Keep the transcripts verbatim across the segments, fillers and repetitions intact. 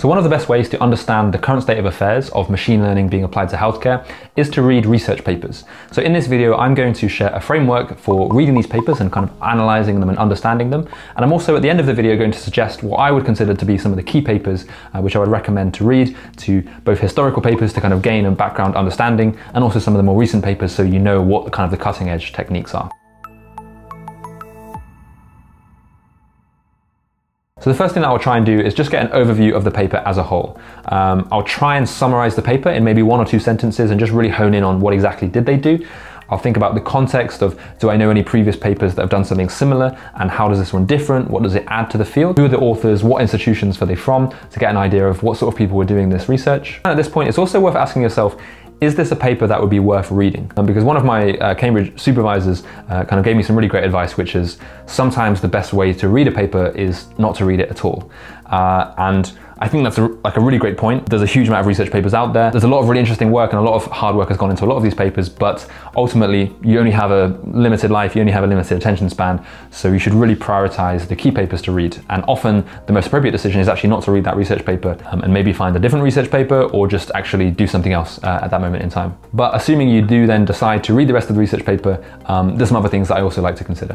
So one of the best ways to understand the current state of affairs of machine learning being applied to healthcare is to read research papers. So in this video, I'm going to share a framework for reading these papers and kind of analyzing them and understanding them. And I'm also at the end of the video going to suggest what I would consider to be some of the key papers uh, which I would recommend to read, to both historical papers to kind of gain a background understanding, and also some of the more recent papers so you know what kind of the cutting edge techniques are. So the first thing that I'll try and do is just get an overview of the paper as a whole. Um, I'll try and summarize the paper in maybe one or two sentences and just really hone in on what exactly did they do. I'll think about the context of, do I know any previous papers that have done something similar, and how does this one different? What does it add to the field? Who are the authors? What institutions were they from? To get an idea of what sort of people were doing this research. And at this point, it's also worth asking yourself, is this a paper that would be worth reading? Um, because one of my uh, Cambridge supervisors uh, kind of gave me some really great advice, which is sometimes the best way to read a paper is not to read it at all. Uh, and I think that's a, like a really great point. There's a huge amount of research papers out there. There's a lot of really interesting work, and a lot of hard work has gone into a lot of these papers, but ultimately you only have a limited life, you only have a limited attention span. So you should really prioritize the key papers to read. And often the most appropriate decision is actually not to read that research paper um, and maybe find a different research paper, or just actually do something else uh, at that moment in time. But assuming you do then decide to read the rest of the research paper, um, there's some other things that I also like to consider.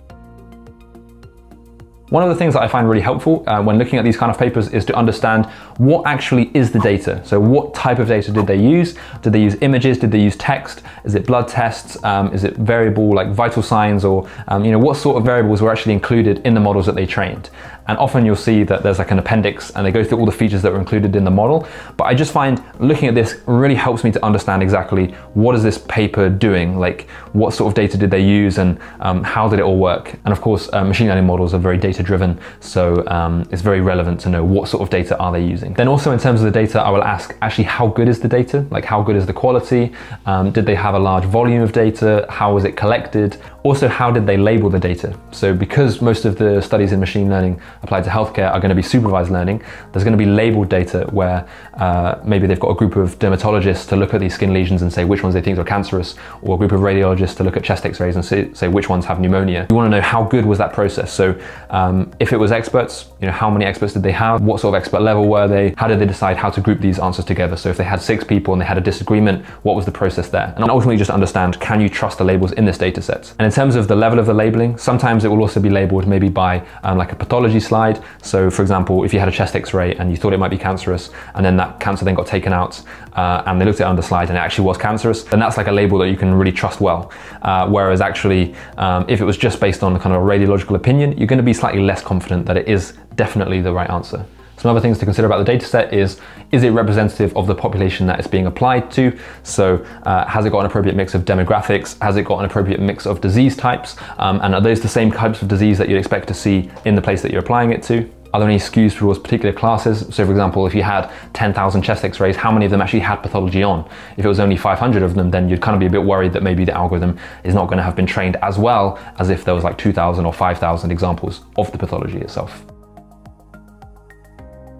One of the things that I find really helpful uh, when looking at these kind of papers is to understand what actually is the data. So what type of data did they use? Did they use images? Did they use text? Is it blood tests? Um, is it variable like vital signs, or um, you know, what sort of variables were actually included in the models that they trained? And often you'll see that there's like an appendix and they go through all the features that were included in the model. But I just find looking at this really helps me to understand exactly what is this paper doing? Like what sort of data did they use, and um, how did it all work? And of course, uh, machine learning models are very data driven. So um, it's very relevant to know what sort of data are they using. Then also in terms of the data, I will ask actually how good is the data? Like how good is the quality? Um, did they have a large volume of data? How was it collected? Also, how did they label the data? So because most of the studies in machine learning applied to healthcare are going to be supervised learning, there's going to be labeled data where uh, maybe they've got a group of dermatologists to look at these skin lesions and say which ones they think are cancerous, or a group of radiologists to look at chest x-rays and say, say which ones have pneumonia. You want to know how good was that process. So um, if it was experts, you know, how many experts did they have? What sort of expert level were they? How did they decide how to group these answers together? So if they had six people and they had a disagreement, what was the process there? And ultimately just understand, can you trust the labels in this data set? And in In terms of the level of the labeling, sometimes it will also be labeled maybe by um, like a pathology slide. So for example, if you had a chest x-ray and you thought it might be cancerous, and then that cancer then got taken out uh, and they looked at it on the slide and it actually was cancerous, then that's like a label that you can really trust well. Uh, whereas actually, um, if it was just based on kind of a radiological opinion, you're going to be slightly less confident that it is definitely the right answer. Some other things to consider about the data set is, is it representative of the population that it's being applied to? So uh, has it got an appropriate mix of demographics? Has it got an appropriate mix of disease types? Um, and are those the same types of disease that you'd expect to see in the place that you're applying it to? Are there any skews towards particular classes? So for example, if you had ten thousand chest x-rays, how many of them actually had pathology on? If it was only five hundred of them, then you'd kind of be a bit worried that maybe the algorithm is not going to have been trained as well as if there was like two thousand or five thousand examples of the pathology itself.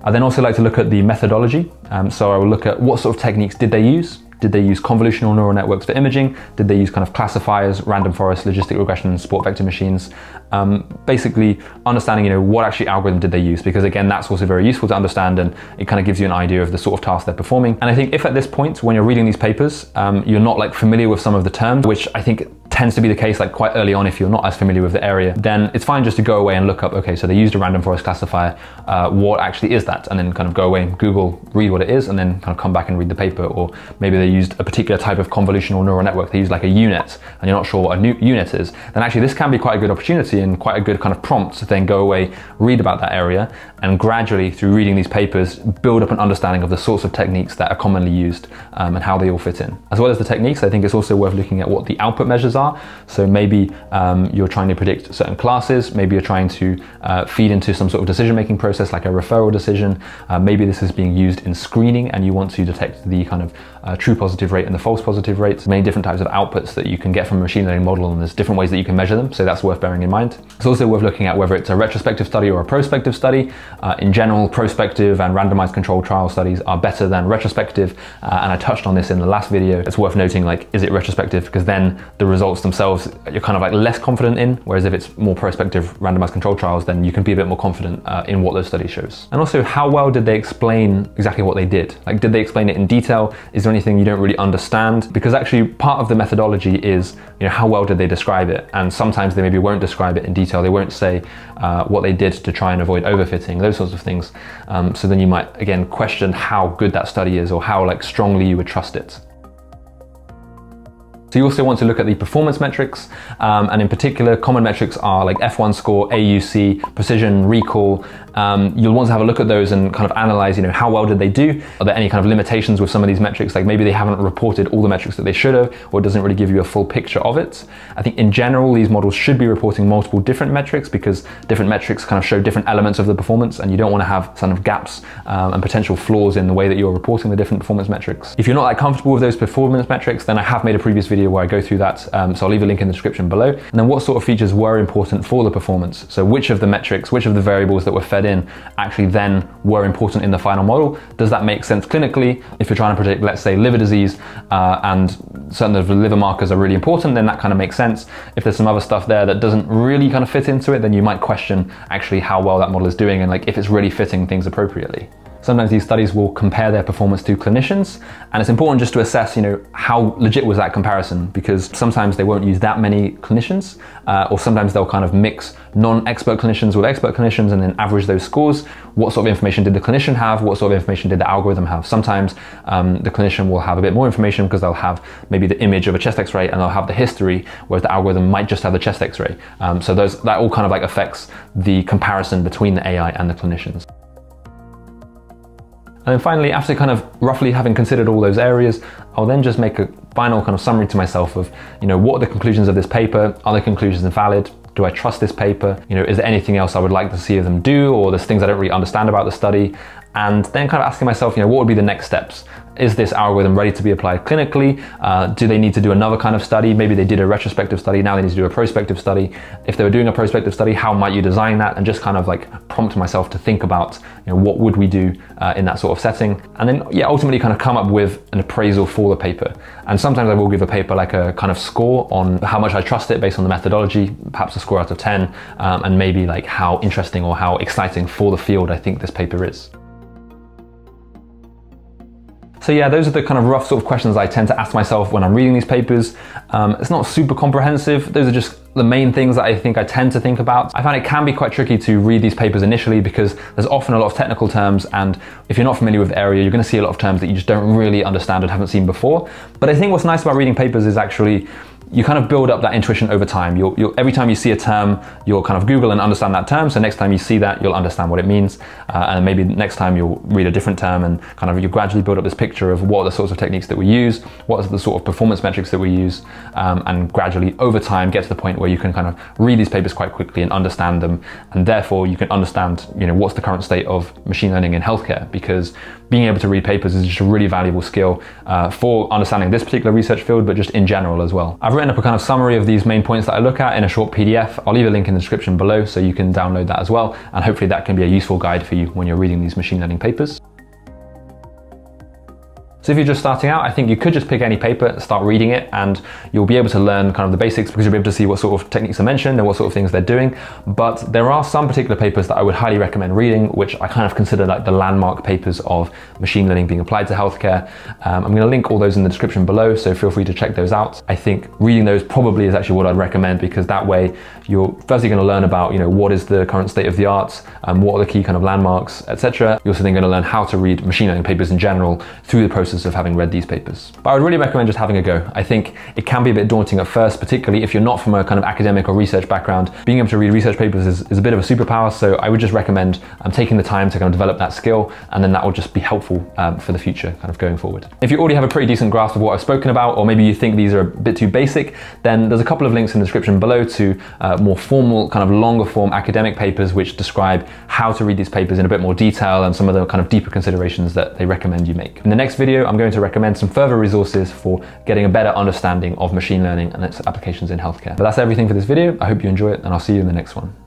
I then also like to look at the methodology. Um, so I will look at what sort of techniques did they use? Did they use convolutional neural networks for imaging? Did they use kind of classifiers, random forest, logistic regression, and support vector machines? Um, basically understanding, you know, what actually algorithm did they use? Because again, that's also very useful to understand, and it kind of gives you an idea of the sort of task they're performing. And I think if at this point, when you're reading these papers, um, you're not like familiar with some of the terms, which I think tends to be the case like quite early on if you're not as familiar with the area, then it's fine just to go away and look up, okay, so they used a random forest classifier, uh, what actually is that? And then kind of go away and Google, read what it is, and then kind of come back and read the paper. Or maybe they used a particular type of convolutional neural network, they used like a U net, and you're not sure what a new U net is, then actually this can be quite a good opportunity and quite a good kind of prompt to then go away, read about that area, and gradually through reading these papers, build up an understanding of the sorts of techniques that are commonly used um, and how they all fit in. As well as the techniques, I think it's also worth looking at what the output measures are. So maybe um, you're trying to predict certain classes, maybe you're trying to uh, feed into some sort of decision-making process like a referral decision, uh, maybe this is being used in screening and you want to detect the kind of uh, true positive rate and the false positive rates. Many different types of outputs that you can get from a machine learning model, and there's different ways that you can measure them, so that's worth bearing in mind. It's also worth looking at whether it's a retrospective study or a prospective study. Uh, in general, prospective and randomized controlled trial studies are better than retrospective, uh, and I touched on this in the last video. It's worth noting, like, is it retrospective? Because then the results results themselves you're kind of like less confident in, whereas if it's more prospective randomized controlled trials, then you can be a bit more confident uh, in what those studies shows. And also, how well did they explain exactly what they did? Like, did they explain it in detail? Is there anything you don't really understand? Because actually part of the methodology is, you know, how well did they describe it? And sometimes they maybe won't describe it in detail. They won't say uh, what they did to try and avoid overfitting, those sorts of things. Um, so then you might, again, question how good that study is or how like strongly you would trust it. So you also want to look at the performance metrics, um, and in particular, common metrics are like F one score, A U C, precision, recall. Um, you'll want to have a look at those and kind of analyze, you know, how well did they do? Are there any kind of limitations with some of these metrics? Like maybe they haven't reported all the metrics that they should have, or it doesn't really give you a full picture of it. I think in general, these models should be reporting multiple different metrics because different metrics kind of show different elements of the performance, and you don't want to have kind of gaps um, and potential flaws in the way that you're reporting the different performance metrics. If you're not that comfortable with those performance metrics, then I have made a previous video where I go through that, um, so I'll leave a link in the description below. And then what sort of features were important for the performance? So which of the metrics, which of the variables that were fed in actually then were important in the final model? Does that make sense clinically? If you're trying to predict, let's say, liver disease uh, and certain of the liver markers are really important, then that kind of makes sense. If there's some other stuff there that doesn't really kind of fit into it, then you might question actually how well that model is doing and like if it's really fitting things appropriately. Sometimes these studies will compare their performance to clinicians, and it's important just to assess, you know, how legit was that comparison, because sometimes they won't use that many clinicians, uh, or sometimes they'll kind of mix non-expert clinicians with expert clinicians and then average those scores. What sort of information did the clinician have? What sort of information did the algorithm have? Sometimes um, the clinician will have a bit more information because they'll have maybe the image of a chest x-ray and they'll have the history, whereas the algorithm might just have the chest x-ray. Um, so those, that all kind of like affects the comparison between the A I and the clinicians. And then finally, after kind of roughly having considered all those areas, I'll then just make a final kind of summary to myself of, you know, what are the conclusions of this paper? Are the conclusions valid? Do I trust this paper? You know, is there anything else I would like to see them do? Or there's things I don't really understand about the study? And then kind of asking myself, you know, what would be the next steps? Is this algorithm ready to be applied clinically? Uh, do they need to do another kind of study? Maybe they did a retrospective study, now they need to do a prospective study. If they were doing a prospective study, how might you design that? And just kind of like prompt myself to think about, you know, what would we do uh, in that sort of setting? And then, yeah, ultimately kind of come up with an appraisal for the paper. And sometimes I will give a paper like a kind of score on how much I trust it based on the methodology, perhaps a score out of ten, um, and maybe like how interesting or how exciting for the field I think this paper is. So yeah, those are the kind of rough sort of questions I tend to ask myself when I'm reading these papers. Um, it's not super comprehensive. Those are just the main things that I think I tend to think about. I find it can be quite tricky to read these papers initially because there's often a lot of technical terms, and if you're not familiar with the area, you're gonna see a lot of terms that you just don't really understand and haven't seen before. But I think what's nice about reading papers is actually you kind of build up that intuition over time. You'll, you'll, every time you see a term, you'll kind of Google and understand that term. So next time you see that, you'll understand what it means. Uh, and maybe next time you'll read a different term and kind of you gradually build up this picture of what are the sorts of techniques that we use, what are the sort of performance metrics that we use, um, and gradually over time get to the point where you can kind of read these papers quite quickly and understand them. And therefore you can understand, you know, what's the current state of machine learning in healthcare, because being able to read papers is just a really valuable skill uh, for understanding this particular research field, but just in general as well. I've I've written up a kind of summary of these main points that I look at in a short P D F. I'll leave a link in the description below so you can download that as well, and hopefully that can be a useful guide for you when you're reading these machine learning papers. So if you're just starting out, I think you could just pick any paper, start reading it, and you'll be able to learn kind of the basics because you'll be able to see what sort of techniques are mentioned and what sort of things they're doing. But there are some particular papers that I would highly recommend reading, which I kind of consider like the landmark papers of machine learning being applied to healthcare. Um, I'm gonna link all those in the description below, so feel free to check those out. I think reading those probably is actually what I'd recommend, because that way you're firstly gonna learn about, you know, what is the current state of the art, and um, what are the key kind of landmarks, et cetera. You're also then gonna learn how to read machine learning papers in general through the process of having read these papers. But I would really recommend just having a go. I think it can be a bit daunting at first, particularly if you're not from a kind of academic or research background. Being able to read research papers is, is a bit of a superpower, so I would just recommend um, taking the time to kind of develop that skill, and then that will just be helpful um, for the future kind of going forward. If you already have a pretty decent grasp of what I've spoken about, or maybe you think these are a bit too basic, then there's a couple of links in the description below to uh, more formal, kind of longer form academic papers which describe how to read these papers in a bit more detail and some of the kind of deeper considerations that they recommend you make. In the next video, I'm going to recommend some further resources for getting a better understanding of machine learning and its applications in healthcare. But that's everything for this video. I hope you enjoy it, and I'll see you in the next one.